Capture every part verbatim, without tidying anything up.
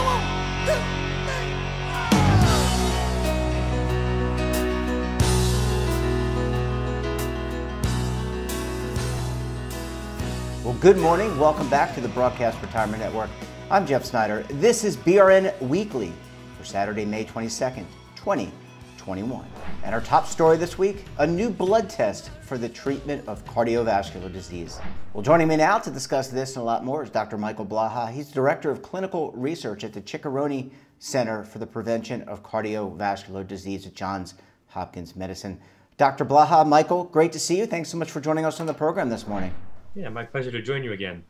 Well, good morning. Welcome back to the Broadcast Retirement Network. I'm Jeff Snyder. This is B R N Weekly for Saturday, May twenty-second, twenty twenty-one. And our top story this week, a new blood test for the treatment of cardiovascular disease. Well, joining me now to discuss this and a lot more is Doctor Michael Blaha. He's Director of Clinical Research at the Ciccarone Center for the Prevention of Cardiovascular Disease at Johns Hopkins Medicine. Doctor Blaha, Michael, great to see you. Thanks so much for joining us on the program this morning. Yeah, my pleasure to join you again.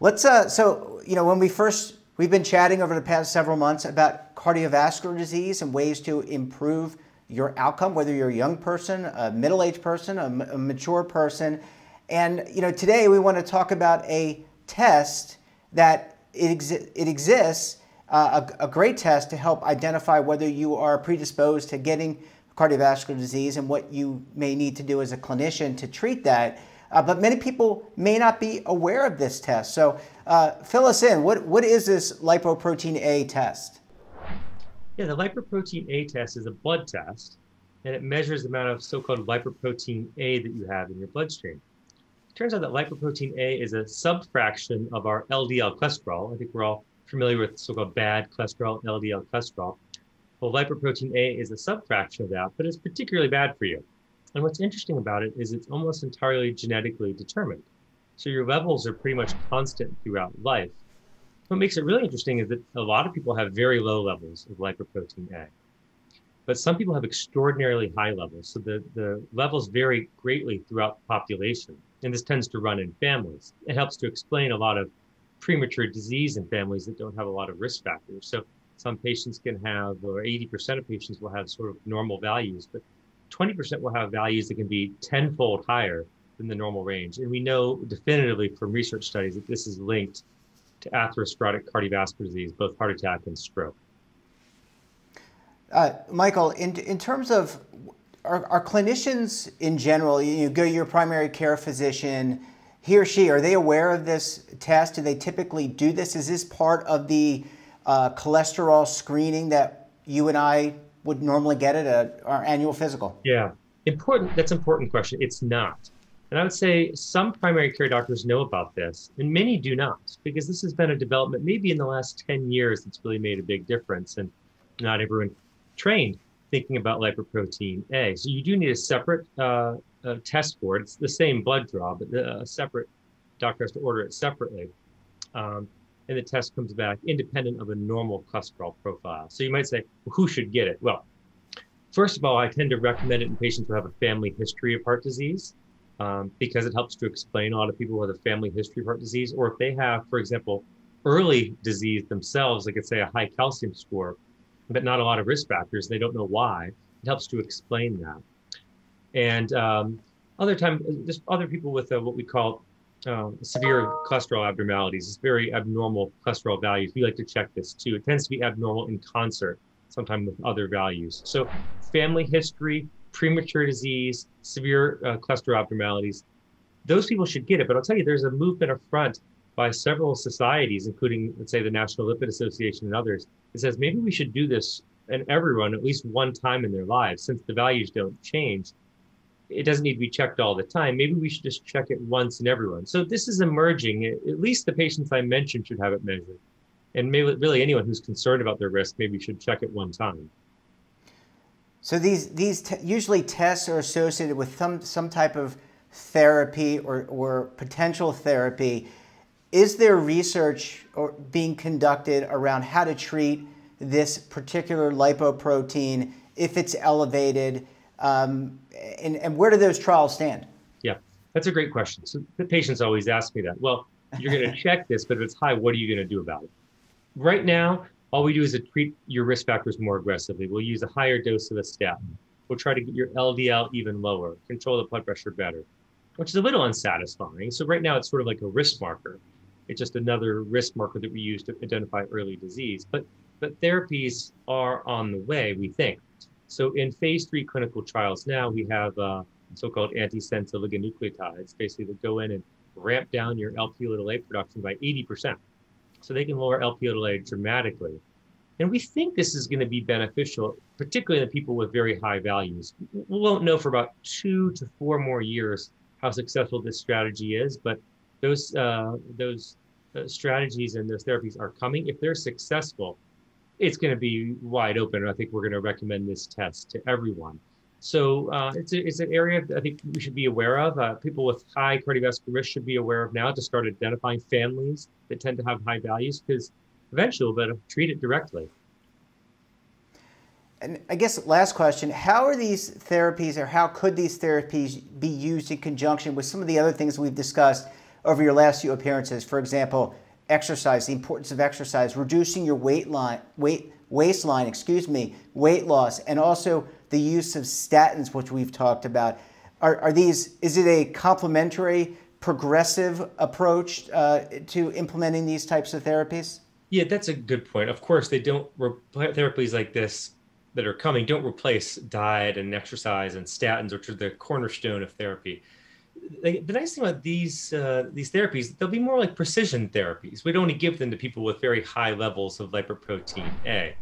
Let's, uh, so, you know, when we first, we've been chatting over the past several months about cardiovascular disease and ways to improve your outcome, whether you're a young person, a middle-aged person, a, a mature person. And, you know, today we want to talk about a test that it, exi it exists, uh, a, a great test to help identify whether you are predisposed to getting cardiovascular disease and what you may need to do as a clinician to treat that. Uh, but many people may not be aware of this test. So uh, fill us in. What, what is this lipoprotein A test? Yeah, the lipoprotein A test is a blood test, and it measures the amount of so-called lipoprotein A that you have in your bloodstream. It turns out that lipoprotein A is a subfraction of our L D L cholesterol. I think we're all familiar with so-called bad cholesterol, L D L cholesterol. Well, lipoprotein A is a subfraction of that, but it's particularly bad for you. And what's interesting about it is it's almost entirely genetically determined. So your levels are pretty much constant throughout life. What makes it really interesting is that a lot of people have very low levels of lipoprotein A, but some people have extraordinarily high levels. So the, the levels vary greatly throughout the population, and this tends to run in families. It helps to explain a lot of premature disease in families that don't have a lot of risk factors. So some patients can have, or eighty percent of patients will have sort of normal values, but twenty percent will have values that can be tenfold higher than the normal range. And we know definitively from research studies that this is linked to atherosclerotic cardiovascular disease, both heart attack and stroke. Uh, Michael, in, in terms of, are, are clinicians in general, you go to your primary care physician, he or she, are they aware of this test? Do they typically do this? Is this part of the uh, cholesterol screening that you and I would normally get it at our annual physical? Yeah, important. That's an important question. It's not. And I would say some primary care doctors know about this, and many do not, because this has been a development maybe in the last ten years that's really made a big difference, and not everyone trained thinking about lipoprotein A. So you do need a separate uh, uh, test for it. It's the same blood draw, but a separate doctor has to order it separately. Um, and the test comes back independent of a normal cholesterol profile. So you might say, well, who should get it? Well, first of all, I tend to recommend it in patients who have a family history of heart disease, um, because it helps to explain a lot of people with a family history of heart disease, or if they have, for example, early disease themselves, like it's say a high calcium score, but not a lot of risk factors, they don't know why, it helps to explain that. And um, other time, just other people with uh, what we call Um, severe cholesterol abnormalities. It's very abnormal cholesterol values. We like to check this too. It tends to be abnormal in concert, sometimes with other values. So family history, premature disease, severe uh, cholesterol abnormalities, those people should get it. But I'll tell you, there's a movement up front by several societies, including, let's say, the National Lipid Association and others, that says maybe we should do this in everyone at least one time in their lives, since the values don't change. It doesn't need to be checked all the time. Maybe we should just check it once in everyone. So this is emerging. At least the patients I mentioned should have it measured. And maybe really anyone who's concerned about their risk maybe should check it one time. So these, these t usually tests are associated with some, some type of therapy or, or potential therapy. Is there research or being conducted around how to treat this particular lipoprotein if it's elevated? Um, and, and where do those trials stand? Yeah, that's a great question. So the patients always ask me that. Well, you're going to check this, but if it's high, what are you going to do about it? Right now, all we do is to treat your risk factors more aggressively. We'll use a higher dose of a statin. We'll try to get your L D L even lower, control the blood pressure better, which is a little unsatisfying. So right now, it's sort of like a risk marker. It's just another risk marker that we use to identify early disease. But, but therapies are on the way, we think. So in phase three clinical trials now, we have uh, so-called antisense oligonucleotides, basically that go in and ramp down your L P little a production by eighty percent. So they can lower L P L A dramatically. And we think this is going to be beneficial, particularly in the people with very high values. We won't know for about two to four more years how successful this strategy is, but those uh, those uh, strategies and those therapies are coming. If they're successful, it's going to be wide open. I think we're going to recommend this test to everyone. So uh, it's, a, it's an area that I think we should be aware of. Uh, people with high cardiovascular risk should be aware of now to start identifying families that tend to have high values, because eventually we'll better treat it directly. And I guess last question, how are these therapies, or how could these therapies be used in conjunction with some of the other things we've discussed over your last few appearances? For example, exercise, the importance of exercise, reducing your weight line, weight waistline, excuse me, weight loss, and also the use of statins, which we've talked about. Are, are these, is it a complementary, progressive approach uh, to implementing these types of therapies? Yeah, that's a good point. Of course, they don't, therapies like this that are coming don't replace diet and exercise and statins, which are the cornerstone of therapy. The nice thing about these uh, these therapies, they'll be more like precision therapies. We'd only give them to people with very high levels of lipoprotein A.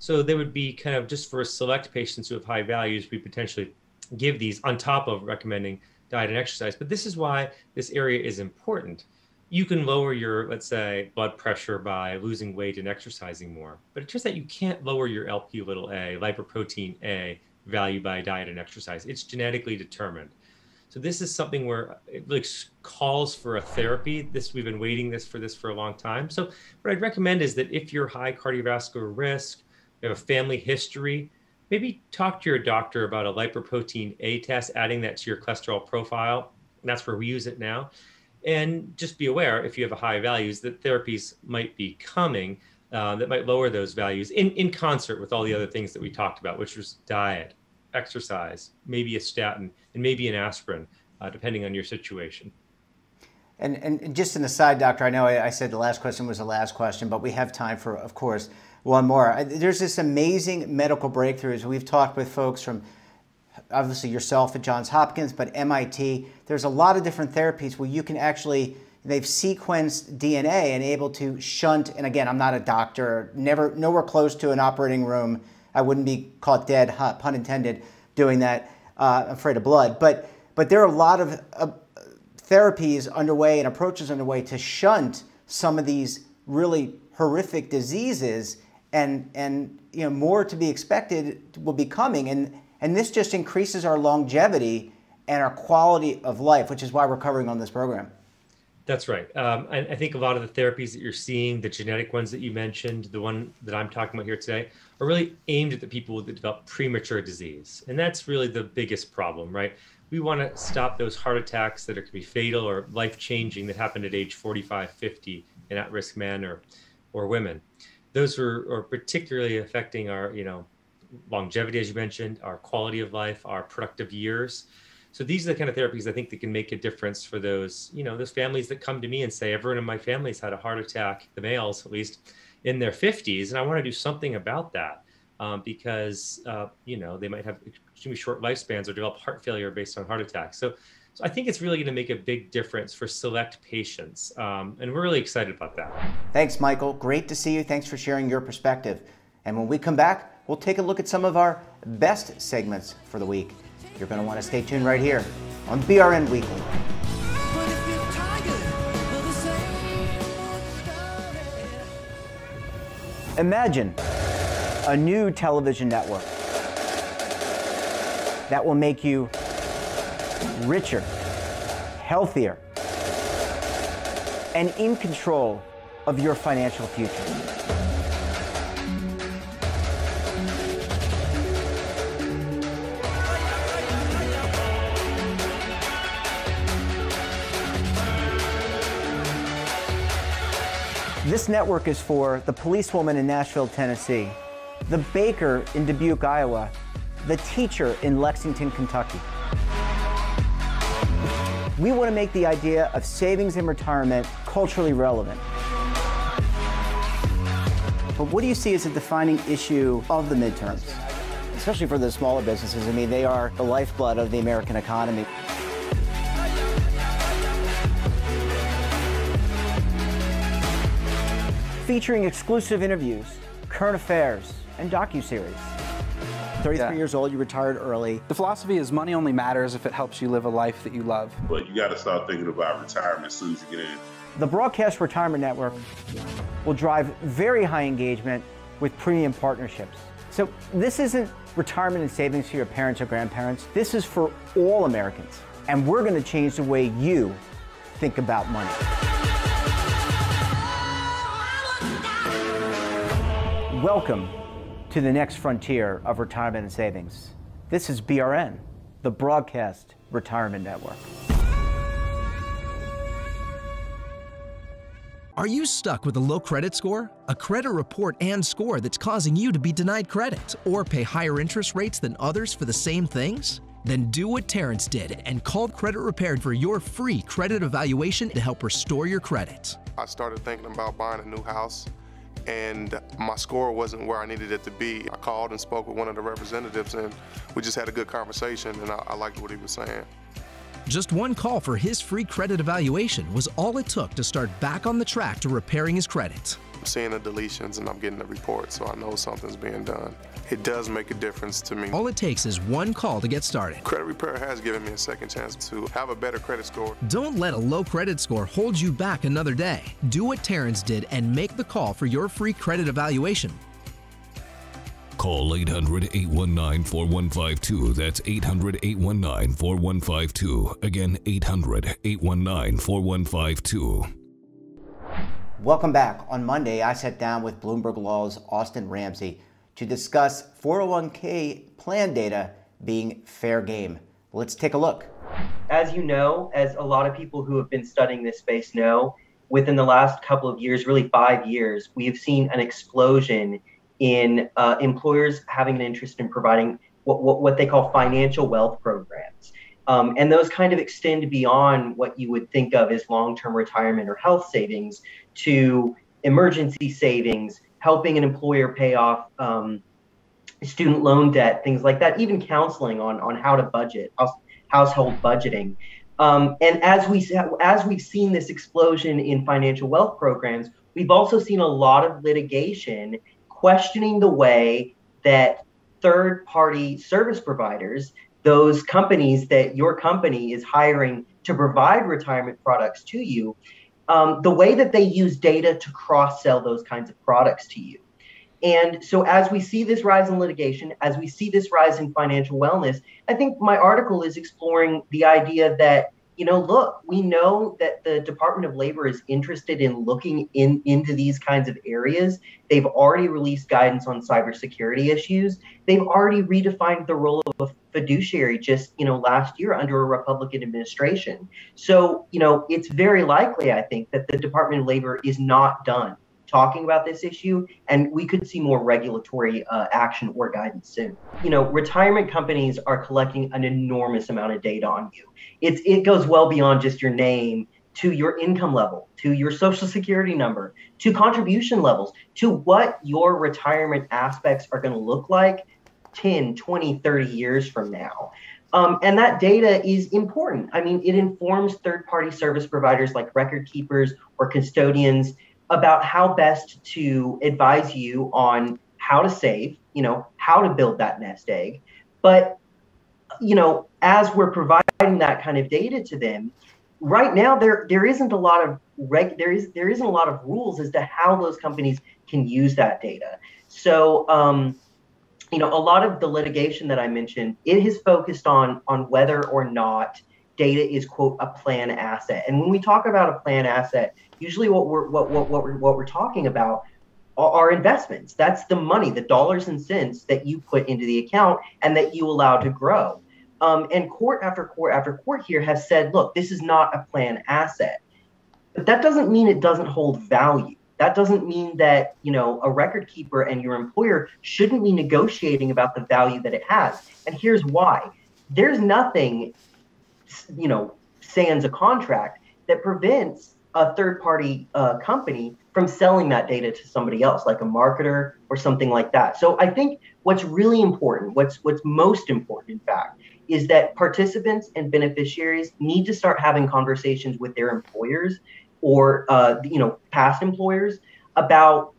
So they would be kind of just for select patients who have high values, we potentially give these on top of recommending diet and exercise. But this is why this area is important. You can lower your, let's say, blood pressure by losing weight and exercising more. But it's just that you can't lower your L P little a, lipoprotein A, value by diet and exercise. It's genetically determined. So this is something where it like calls for a therapy. This, we've been waiting this for this for a long time. So what I'd recommend is that if you're high cardiovascular risk, you have a family history, maybe talk to your doctor about a lipoprotein A test, adding that to your cholesterol profile. And that's where we use it now. And just be aware, if you have a high values, that therapies might be coming uh, that might lower those values in, in concert with all the other things that we talked about, which was diet, exercise, maybe a statin, and maybe an aspirin, uh, depending on your situation. And, and just an aside, Doctor, I know I, I said the last question was the last question, but we have time for, of course, one more. I, there's this amazing medical breakthroughs. We've talked with folks from, obviously, yourself at Johns Hopkins, but M I T. There's a lot of different therapies where you can actually, they've sequenced D N A and able to shunt, and again, I'm not a doctor, never, nowhere close to an operating room. I wouldn't be caught dead, pun intended, doing that. Uh, I'm afraid of blood. But, but there are a lot of uh, therapies underway and approaches underway to shunt some of these really horrific diseases, and, and you know, more to be expected will be coming. And, and this just increases our longevity and our quality of life, which is why we're covering on this program. That's right. Um, I, I think a lot of the therapies that you're seeing, the genetic ones that you mentioned, the one that I'm talking about here today, are really aimed at the people that develop premature disease. And that's really the biggest problem, right? We want to stop those heart attacks that are, can be fatal or life-changing that happen at age forty-five, fifty in at-risk men or, or women. Those are, are particularly affecting our, you know, longevity, as you mentioned, our quality of life, our productive years. So these are the kind of therapies I think that can make a difference for those, you know, those families that come to me and say, everyone in my family's had a heart attack, the males at least, in their fifties, and I want to do something about that um, because, uh, you know, they might have extremely short lifespans or develop heart failure based on heart attacks. So, so I think it's really going to make a big difference for select patients, um, and we're really excited about that. Thanks, Michael. Great to see you. Thanks for sharing your perspective. And when we come back, we'll take a look at some of our best segments for the week. You're going to want to stay tuned right here on B R N Weekly. Imagine a new television network that will make you richer, healthier, and in control of your financial future. This network is for the policewoman in Nashville, Tennessee, the baker in Dubuque, Iowa, the teacher in Lexington, Kentucky. We want to make the idea of savings and retirement culturally relevant. But what do you see as a defining issue of the midterms? Especially for the smaller businesses. I mean, they are the lifeblood of the American economy. featuring exclusive interviews, current affairs, and docuseries. thirty-three yeah. years old, you retired early. The philosophy is money only matters if it helps you live a life that you love. But you got to start thinking about retirement as soon as you get in. The Broadcast Retirement Network will drive very high engagement with premium partnerships. So this isn't retirement and savings for your parents or grandparents. This is for all Americans. And we're going to change the way you think about money. Welcome to the next frontier of retirement and savings. This is B R N, the Broadcast Retirement Network. Are you stuck with a low credit score? A credit report and score that's causing you to be denied credit or pay higher interest rates than others for the same things? Then do what Terrence did and called Credit Repaired for your free credit evaluation to help restore your credit. I started thinking about buying a new house, and my score wasn't where I needed it to be. I called and spoke with one of the representatives, and we just had a good conversation, and I, I liked what he was saying. Just one call for his free credit evaluation was all it took to start back on the track to repairing his credit. I'm seeing the deletions and I'm getting the report, so I know something's being done. It does make a difference to me. All it takes is one call to get started. Credit Repair has given me a second chance to have a better credit score. Don't let a low credit score hold you back another day. Do what Terrence did and make the call for your free credit evaluation. Call eight hundred, eight one nine, four one five two. That's eight hundred, eight one nine, four one five two. Again, eight hundred, eight one nine, four one five two. Welcome back. On Monday, I sat down with Bloomberg Law's Austin Ramsey to discuss four oh one K plan data being fair game. Let's take a look. As you know, as a lot of people who have been studying this space know, within the last couple of years, really five years, we have seen an explosion in uh, employers having an interest in providing what, what, what they call financial wealth programs. Um, and those kind of extend beyond what you would think of as long-term retirement or health savings to emergency savings, helping an employer pay off um, student loan debt, things like that, even counseling on, on how to budget, house, household budgeting. Um, and as, we, as we've seen this explosion in financial wealth programs, we've also seen a lot of litigation questioning the way that third-party service providers, those companies that your company is hiring to provide retirement products to you, um, the way that they use data to cross-sell those kinds of products to you. And so as we see this rise in litigation, as we see this rise in financial wellness, I think my article is exploring the idea that, you know, look, we know that the Department of Labor is interested in looking in, into these kinds of areas. They've already released guidance on cybersecurity issues. They've already redefined the role of a fiduciary just, you know, last year under a Republican administration. So, you know, it's very likely, I think, that the Department of Labor is not done talking about this issue, and we could see more regulatory uh, action or guidance soon. You know, retirement companies are collecting an enormous amount of data on you. It's, it goes well beyond just your name to your income level, to your social security number, to contribution levels, to what your retirement aspects are going to look like ten, twenty, thirty years from now. Um, and that data is important. I mean, it informs third-party service providers like record keepers or custodians about how best to advise you on how to save, you know, how to build that nest egg. But, you know, as we're providing that kind of data to them, right now there there isn't a lot of reg there is there isn't a lot of rules as to how those companies can use that data. So, um, you know, a lot of the litigation that I mentioned, it has focused on on whether or not data is, quote, a plan asset. And when we talk about a plan asset, usually what we're what what what we're, what we're talking about are, are investments. That's the money, the dollars and cents that you put into the account and that you allow to grow. Um, and court after court after court here has said, look, this is not a plan asset. But that doesn't mean it doesn't hold value. That doesn't mean that, you know, a record keeper and your employer shouldn't be negotiating about the value that it has. And here's why: there's nothing, you know, sans a contract that prevents a third-party uh, company from selling that data to somebody else, like a marketer or something like that. So I think what's really important, what's what's most important, in fact, is that participants and beneficiaries need to start having conversations with their employers or, uh, you know, past employers about,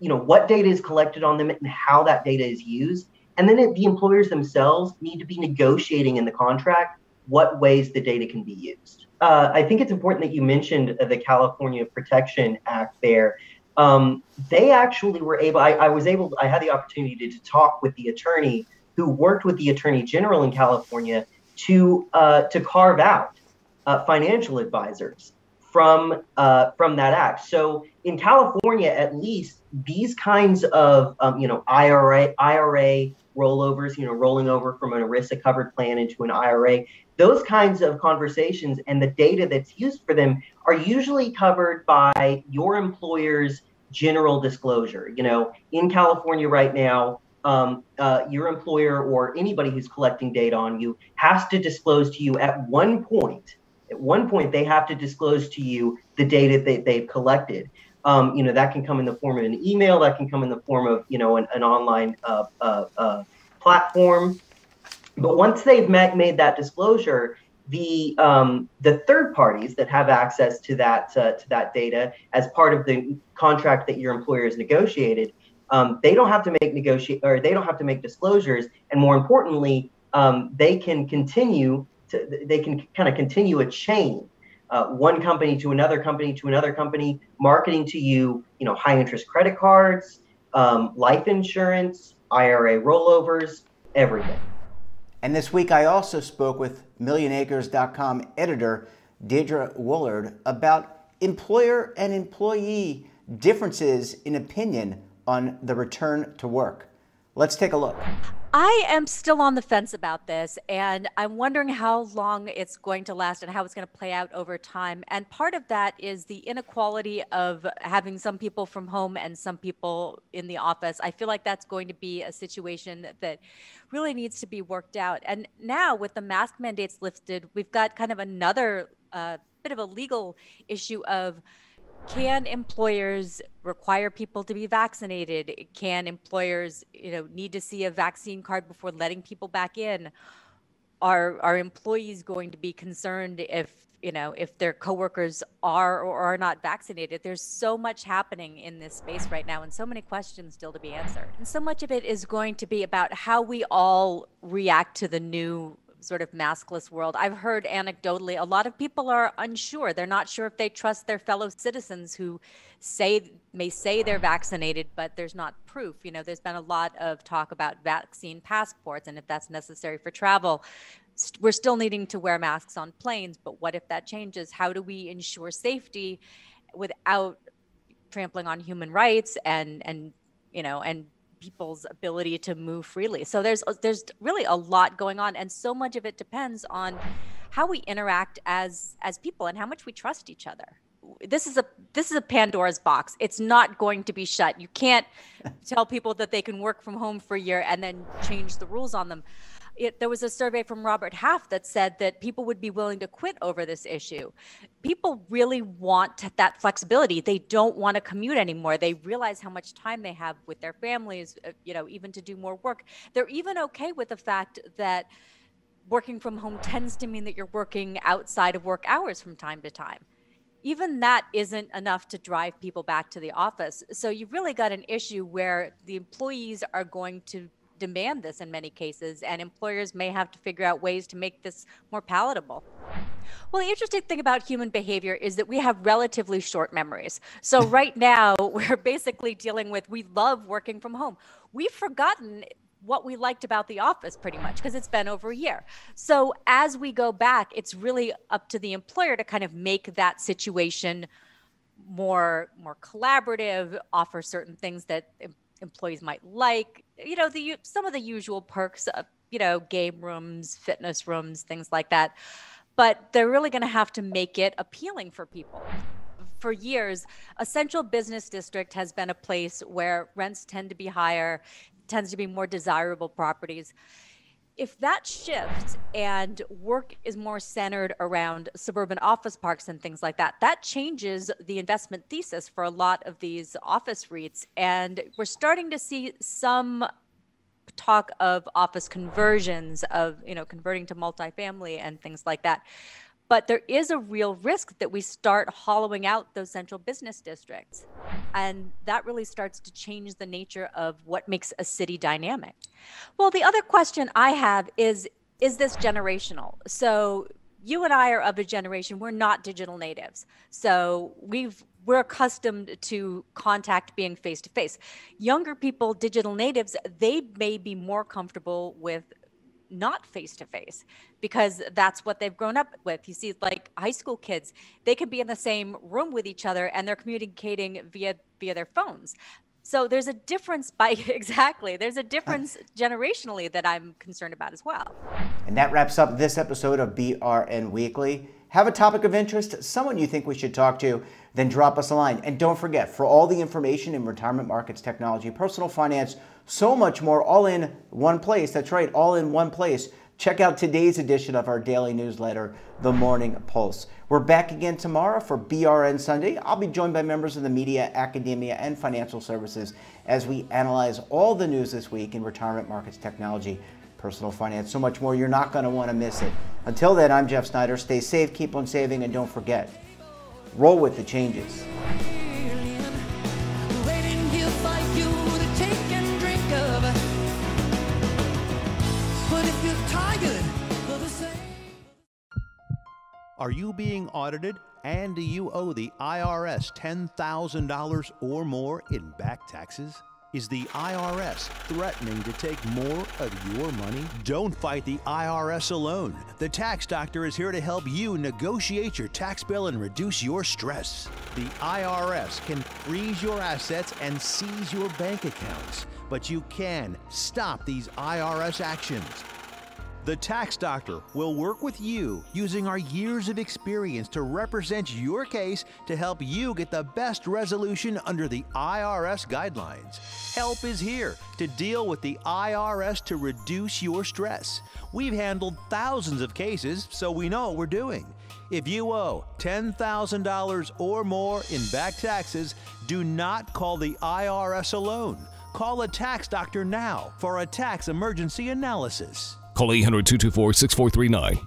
you know, what data is collected on them and how that data is used. And then it, the employers themselves need to be negotiating in the contract what ways the data can be used. Uh, I think it's important that you mentioned the California Protection Act there. Um, they actually were able, I, I was able, I had the opportunity to, to talk with the attorney who worked with the Attorney General in California to uh, to carve out uh, financial advisors from uh, from that act. So in California, at least, these kinds of um, you know I R A I R A rollovers, you know, rolling over from an ERISA covered plan into an I R A, those kinds of conversations and the data that's used for them are usually covered by your employer's general disclosure. You know, in California right now, Um, uh, your employer or anybody who's collecting data on you has to disclose to you at one point, at one point they have to disclose to you the data that they've collected. Um, you know, that can come in the form of an email, that can come in the form of, you know, an, an online uh, uh, uh, platform. But once they've met, made that disclosure, the um, the third parties that have access to that, uh, to that data as part of the contract that your employer has negotiated, Um, they don't have to make negotiate, or they don't have to make disclosures, and more importantly, um, they can continue to, they can kind of continue a chain, uh, one company to another company to another company, marketing to you, you know, high interest credit cards, um, life insurance, I R A rollovers, everything. And this week, I also spoke with Million Acres dot com editor Deirdre Woolard about employer and employee differences in opinion on the return to work. Let's take a look. I am still on the fence about this, and I'm wondering how long it's going to last and how it's going to play out over time. And part of that is the inequality of having some people from home and some people in the office. I feel like that's going to be a situation that, that really needs to be worked out. And now with the mask mandates lifted, we've got kind of another uh, bit of a legal issue of, can employers require people to be vaccinated? Can employers, you know, need to see a vaccine card before letting people back in? Are are employees going to be concerned if, you know, if their coworkers are or are not vaccinated? There's so much happening in this space right now and so many questions still to be answered. And so much of it is going to be about how we all react to the new sort of maskless world. I've heard anecdotally, a lot of people are unsure. They're not sure if they trust their fellow citizens who say may say they're vaccinated, but there's not proof. You know, there's been a lot of talk about vaccine passports and if that's necessary for travel. We're still needing to wear masks on planes, but what if that changes? How do we ensure safety without trampling on human rights and, and you know, and people's ability to move freely? So there's there's really a lot going on, and so much of it depends on how we interact as as people and how much we trust each other. This is a this is a Pandora's box. It's not going to be shut. You can't tell people that they can work from home for a year and then change the rules on them. It, there was a survey from Robert Half that said that people would be willing to quit over this issue. People really want that flexibility. They don't want to commute anymore. They realize how much time they have with their families, you know, even to do more work. They're even okay with the fact that working from home tends to mean that you're working outside of work hours from time to time. Even that isn't enough to drive people back to the office. So you've really got an issue where the employees are going to demand this in many cases, and employers may have to figure out ways to make this more palatable. Well, the interesting thing about human behavior is that we have relatively short memories. So right now, we're basically dealing with, we love working from home. We've forgotten what we liked about the office pretty much because it's been over a year. So as we go back, it's really up to the employer to kind of make that situation more, more collaborative, offer certain things that employees might like, you know, the some of the usual perks of, you know, game rooms, fitness rooms, things like that. But they're really going to have to make it appealing for people. For years, a central business district has been a place where rents tend to be higher, tends to be more desirable properties. If that shifts and work is more centered around suburban office parks and things like that, that changes the investment thesis for a lot of these office REITs. And we're starting to see some talk of office conversions, of, you know, converting to multifamily and things like that. But there is a real risk that we start hollowing out those central business districts. And that really starts to change the nature of what makes a city dynamic. Well, the other question I have is, is this generational? So you and I are of a generation, we're not digital natives. So we've, we're accustomed to contact being face-to-face. Younger people, digital natives, they may be more comfortable with not face-to-face because that's what they've grown up with. You see, like high school kids, they could be in the same room with each other and they're communicating via via their phones. So there's a difference by, exactly, there's a difference generationally that I'm concerned about as well. And that wraps up this episode of B R N Weekly. Have a topic of interest, someone you think we should talk to, then drop us a line. And don't forget, for all the information in retirement markets, technology, personal finance, so much more, all in one place. That's right, all in one place. Check out today's edition of our daily newsletter, The Morning Pulse. We're back again tomorrow for B R N Sunday. I'll be joined by members of the media, academia, and financial services as we analyze all the news this week in retirement markets, technology, personal finance, so much more. You're not going to want to miss it. Until then, I'm Jeff Snyder. Stay safe, keep on saving, and don't forget, roll with the changes. Are you being audited, and do you owe the I R S ten thousand dollars or more in back taxes? Is the I R S threatening to take more of your money? Don't fight the I R S alone. The Tax Doctor is here to help you negotiate your tax bill and reduce your stress. The I R S can freeze your assets and seize your bank accounts, but you can stop these I R S actions. The Tax Doctor will work with you using our years of experience to represent your case to help you get the best resolution under the I R S guidelines. Help is here to deal with the I R S to reduce your stress. We've handled thousands of cases, so we know what we're doing. If you owe ten thousand dollars or more in back taxes, do not call the I R S alone. Call a Tax Doctor now for a tax emergency analysis. Call eight hundred, two two four, six four three nine.